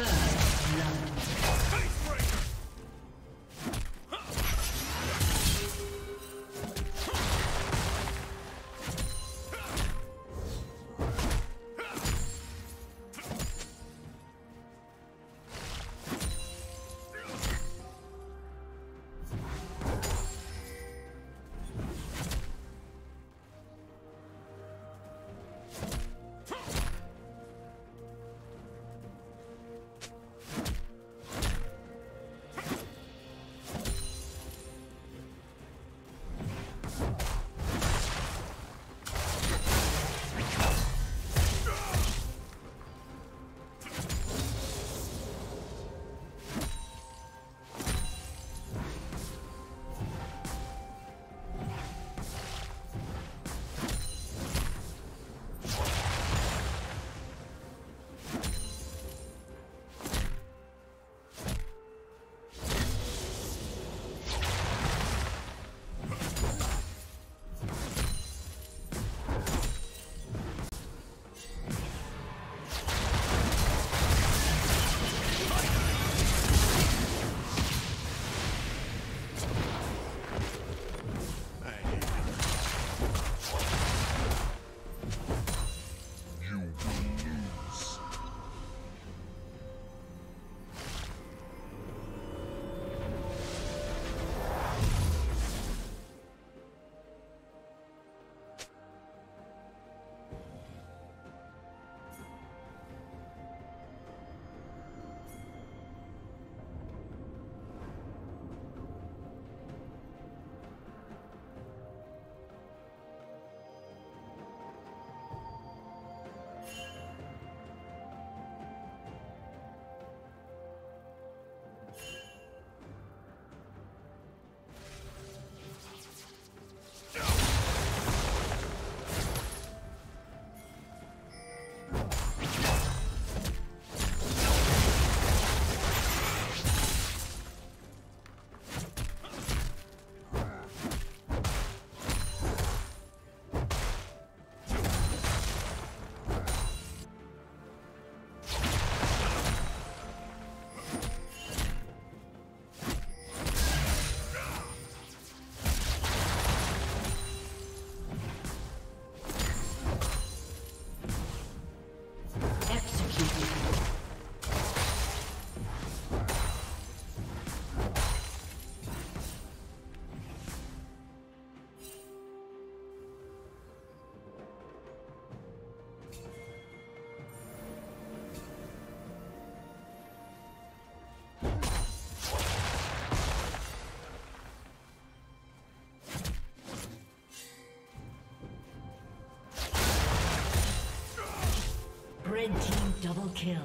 First blood. Red team double kill.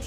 Red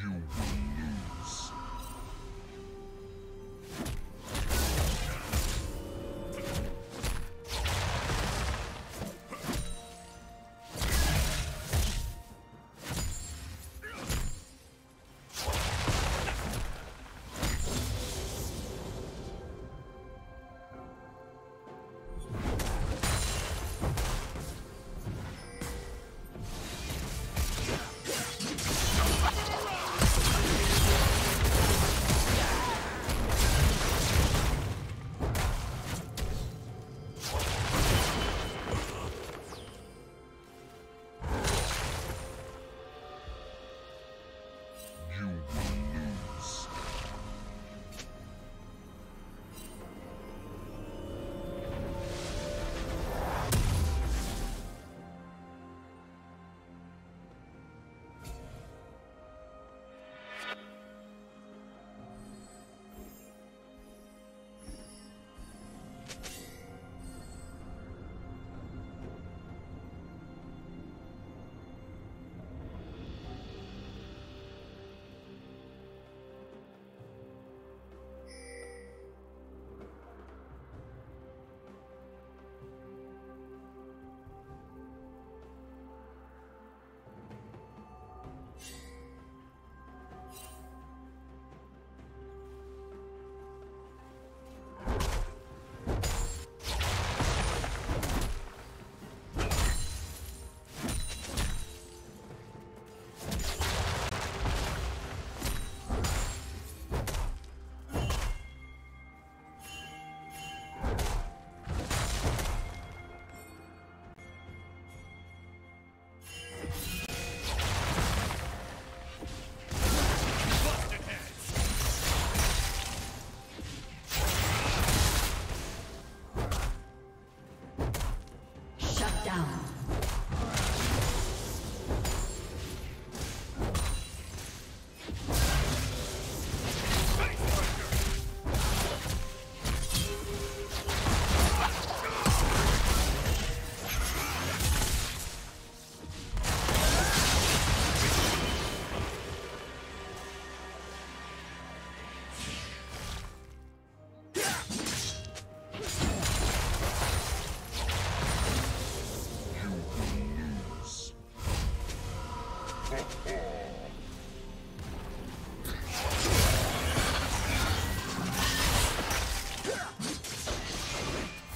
You will lose.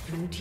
Blue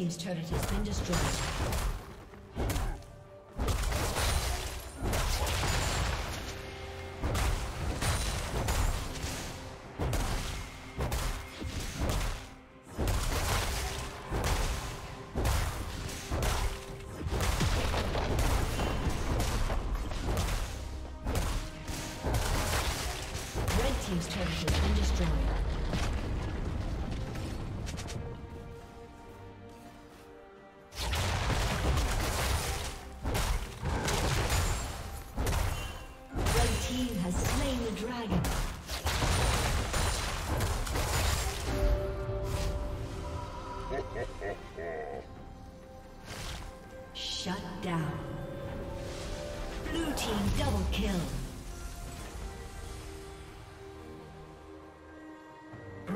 Team's turret has been destroyed. Red team's turret has been destroyed. Shut down. Blue team double kill.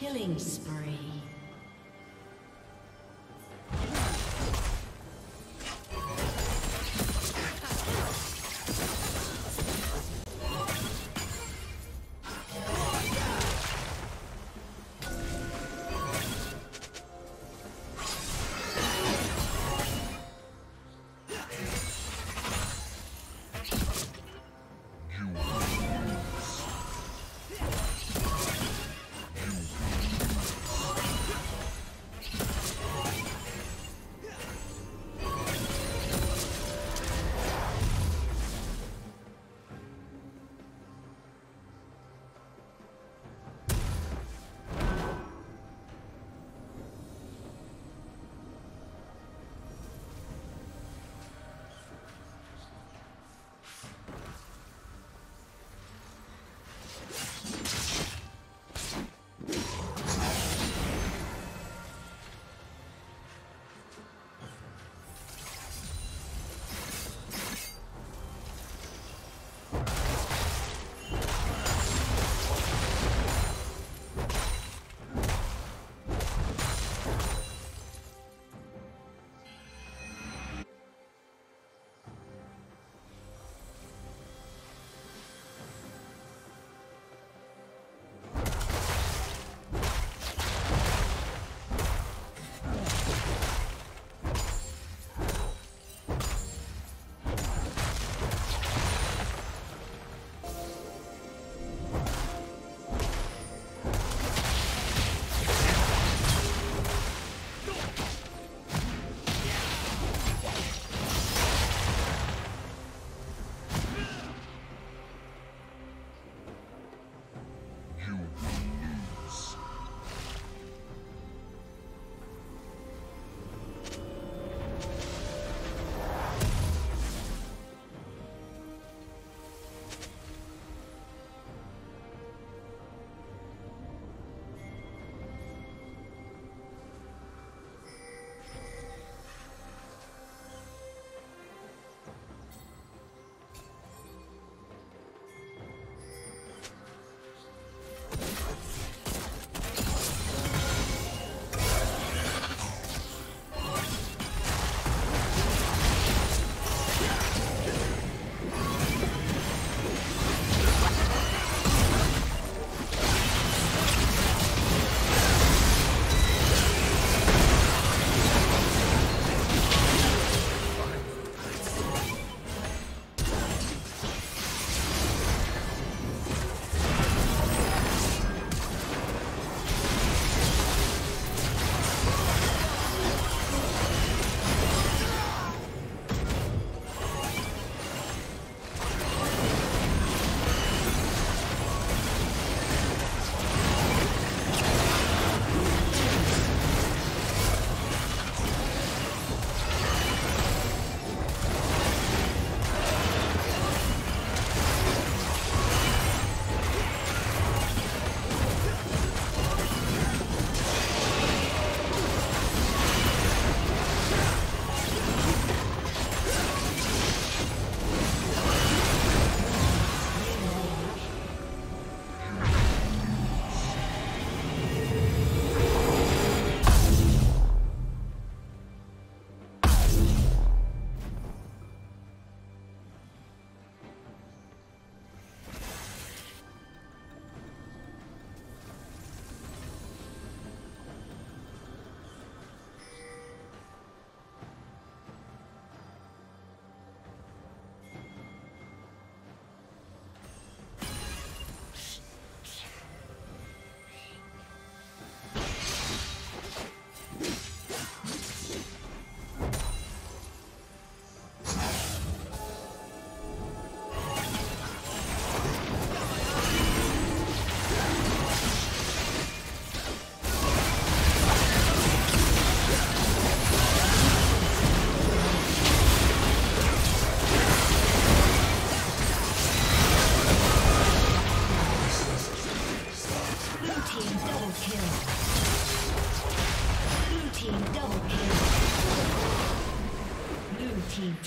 Killing spree.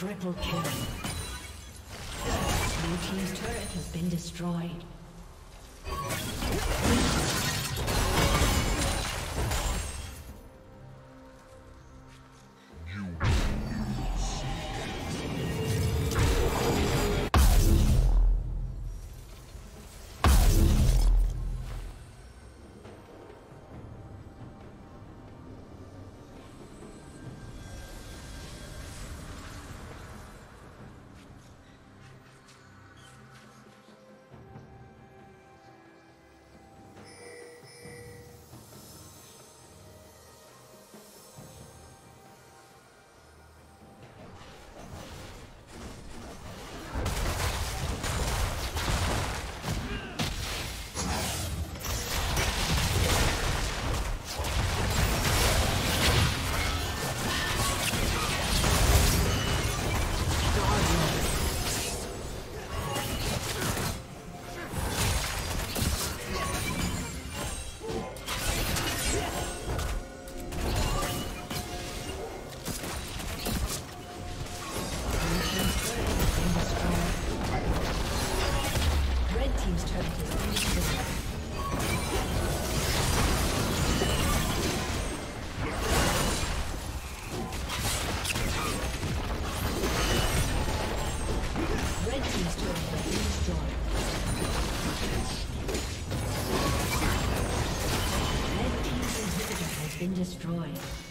Triple kill. Your team's turret has been destroyed. Destroyed.